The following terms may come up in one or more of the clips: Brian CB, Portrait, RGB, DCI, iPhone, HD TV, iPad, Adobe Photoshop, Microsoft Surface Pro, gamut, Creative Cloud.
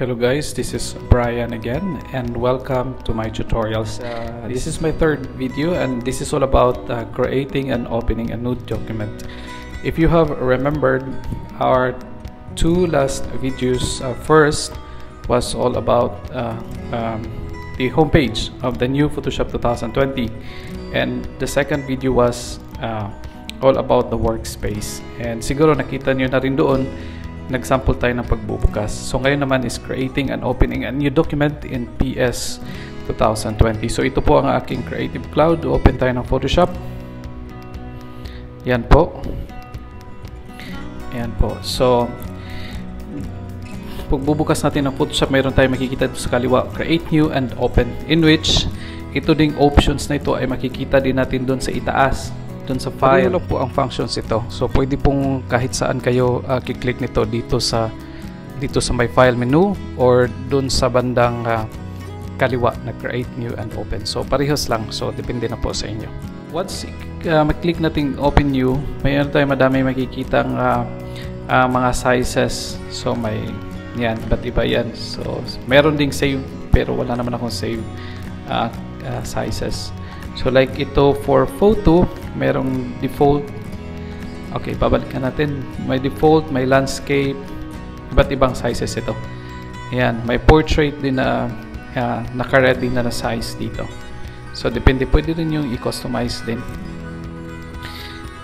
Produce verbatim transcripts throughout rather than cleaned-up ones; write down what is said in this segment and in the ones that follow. Hello guys, this is Brian again and welcome to my tutorials. Uh, this is my third video and this is all about uh, creating and opening a new document. If you have remembered our two last videos, uh, first was all about uh, um, the homepage of the new Photoshop twenty twenty, and the second video was uh, all about the workspace, and siguro nakita nyo na rin doon nag-sample tayo ng pagbubukas. So ngayon naman is creating and opening a new document in N P S twenty twenty. So ito po ang aking Creative Cloud. Open tayo ng Photoshop. Yan po. Yan po. So pagbubukas natin ng Photoshop, mayroon tayong makikita dito sa kaliwa, create new and open, in which ito ding options na ito ay makikita din natin doon sa itaas. Dun sa file po ang functions ito. So pwede pong kahit saan kayo uh, kiklik nito, dito sa dito sa may file menu or dun sa bandang uh, kaliwa na create new and open. So parehas lang. So depende na po sa inyo. Once uh, mag-click natin open new, mayroon tayong madami makikitang uh, uh, mga sizes. So may yan, iba't iba yan. So meron ding save pero wala naman akong save uh, uh, sizes. So like ito for photo, merong default. Okay, babalikan natin. May default, may landscape, iba't ibang sizes ito. Ayan, may portrait din na uh, naka-ready na na size dito. So depende, pwede rin yung i-customize din.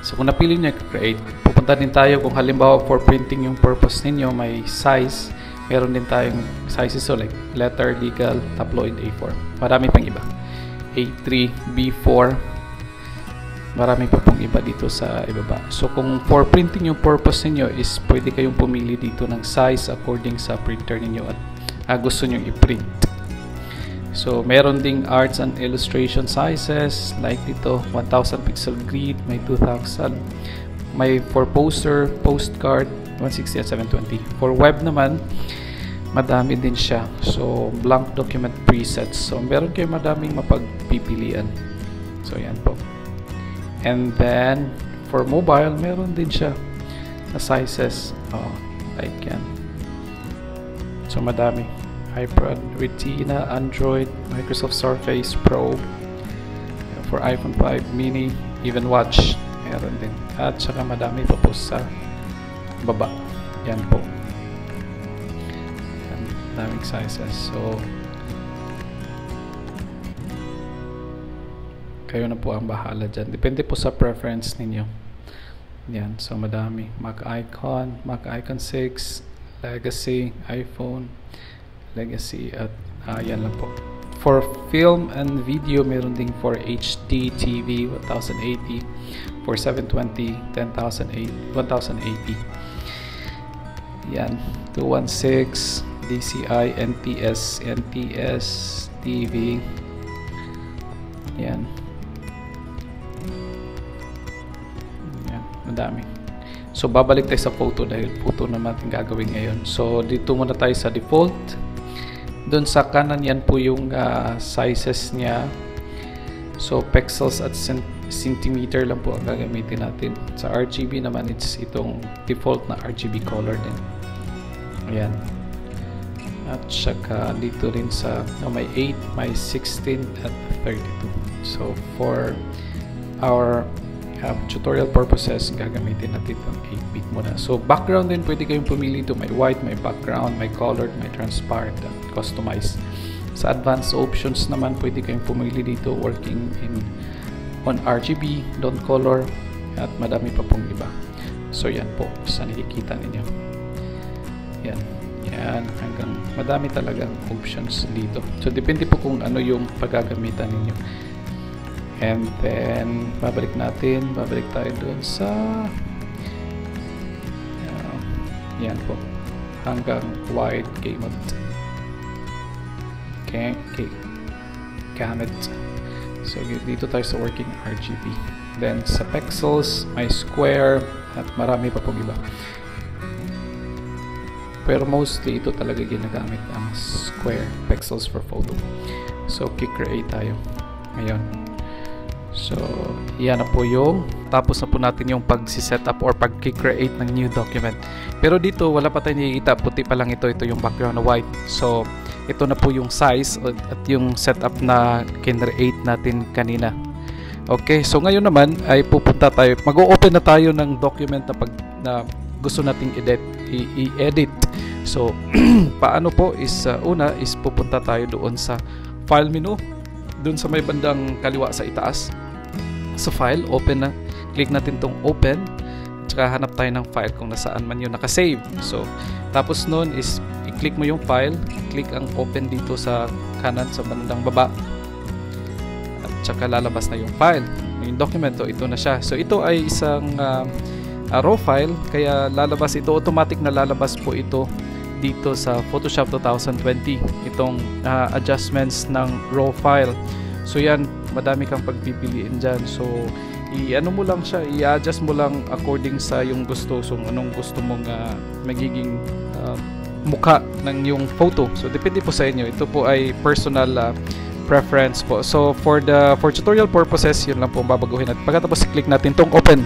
So kung napili niya create, pupunta din tayo kung halimbawa for printing yung purpose ninyo, may size. Meron din tayong sizes, so like letter, legal, tabloid, A four. Marami pang iba. A three, B four. Marami pa pong iba dito sa ibaba. So kung for printing yung purpose niyo is pwede kayong pumili dito ng size according sa printer niyo at uh, gusto niyo i-print. So meron ding arts and illustration sizes like dito one thousand pixel grid, may two thousand, may for poster, postcard, one sixty at seven twenty. For web naman, madami din siya. So blank document presets. So meron kayo madaming mapagpipilian. So yan po. And then for mobile, meron din siya na sizes. Oh, like yan. So madami. iPad, Retina, Android, Microsoft Surface Pro. For iPhone five mini, even watch. Meron din. At saka madami pa po sa baba. Yan po. Daming sizes. So kayo na po ang bahala dyan. Depende po sa preference ninyo. Yan. So madami. Mac Icon, Mac Icon six, Legacy, iPhone, Legacy, at uh, yan lang po. For film and video, meron ding for H D T V, ten eighty. For seven twenty, ten eighty. Yan. two sixteen. D C I, N P S, N P S, T V. Yan. Yan, madami. So, babalik tayo sa photo dahil photo naman natin gagawin ngayon. So, dito muna tayo sa default. Doon sa kanan, yan po yung uh, sizes niya. So, pixels at centimeter lang po ang gagamitin natin. Sa R G B naman, it's itong default na R G B color din. Ayan. At saka dito rin sa oh, may eight, may sixteen at thirty-two. So for our uh, tutorial purposes, gagamitin natin ang eight bit muna. So background din, pwede kayong pumili to may white, may background, may colored, may transparent, at customize. Sa advanced options naman, pwede kayong pumili dito working in on R G B, don't color, at madami pa pong iba. So yan po, sa nakikita ninyo. Yan. Yan, hanggang madami talagang options dito. So, depende po kung ano yung paggagamitan ninyo. And then, babalik natin. Babalik tayo dun sa uh, yan po. Hanggang wide gamut. Okay, okay. Gamut. So, dito tayo sa working R G B. Then, sa pixels, may square, at marami pa pong iba. Pero mostly ito talaga ginagamit ang square pixels for photo. So, kikreate tayo. Ngayon. So, yan na po yung tapos na po natin yung pag-setup or pag-create ng new document. Pero dito, wala pa tayong nakikita. Puti pa lang ito. Ito yung background na white. So, ito na po yung size at yung setup na kinreate natin kanina. Okay, so ngayon naman ay pupunta tayo. Mag-o-open na tayo ng document na, pag, na gusto nating i-edit. So, paano po is uh, una is pupunta tayo doon sa file menu. Doon sa may bandang kaliwa sa itaas. Sa file, open na, click natin tong open at saka hanap tayo ng file kung nasaan man yun nakasave. So, tapos nun is i-click mo yung file, click ang open dito sa kanan sa bandang baba at saka lalabas na yung file, yung dokumento. Ito na siya. So, ito ay isang uh, raw file kaya lalabas ito, automatic na lalabas po ito dito sa Photoshop twenty twenty itong uh, adjustments ng raw file. So yan, madami kang pagpipiliin dyan. So i-ano mo lang siya, i-adjust mo lang according sa yung gusto. So anong gusto mong uh, magiging uh, mukha ng yung photo. So depende po sa inyo. Ito po ay personal uh, preference po. So for the for tutorial purposes, yun lang po ang babaguhin. At pagkatapos i-click natin tong open.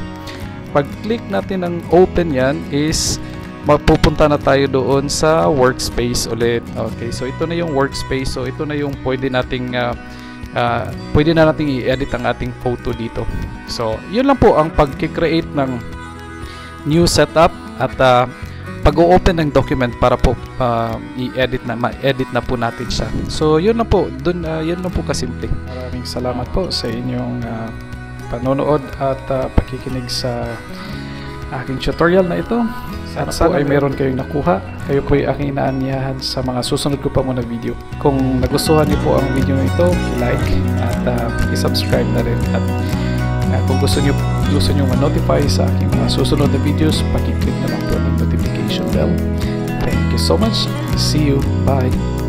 Pag-click natin ng open yan is mapupunta na tayo doon sa workspace ulit. Okay, so ito na yung workspace. So ito na yung pwede nating uh, Uh, pwede na natin i-edit ang ating photo dito. So, yun lang po ang pag-create ng new setup at uh, pag-open ng document para po uh, i-edit na, ma-edit na po natin siya. So, yun lang po. Dun, uh, yun lang po kasimple. Maraming salamat po sa inyong uh, panonood at uh, pakikinig sa aking tutorial na ito. Sana, sana po ay meron kayong nakuha. Kayo po ay aking inaanyahan sa mga susunod ko pa muna video. Kung nagustuhan niyo po ang video na ito, like at um, i-subscribe na rin. At uh, kung gusto niyo, gusto niyo ma-notify sa aking mga susunod na videos, pakiclick na lang po ng notification bell. Thank you so much. See you. Bye.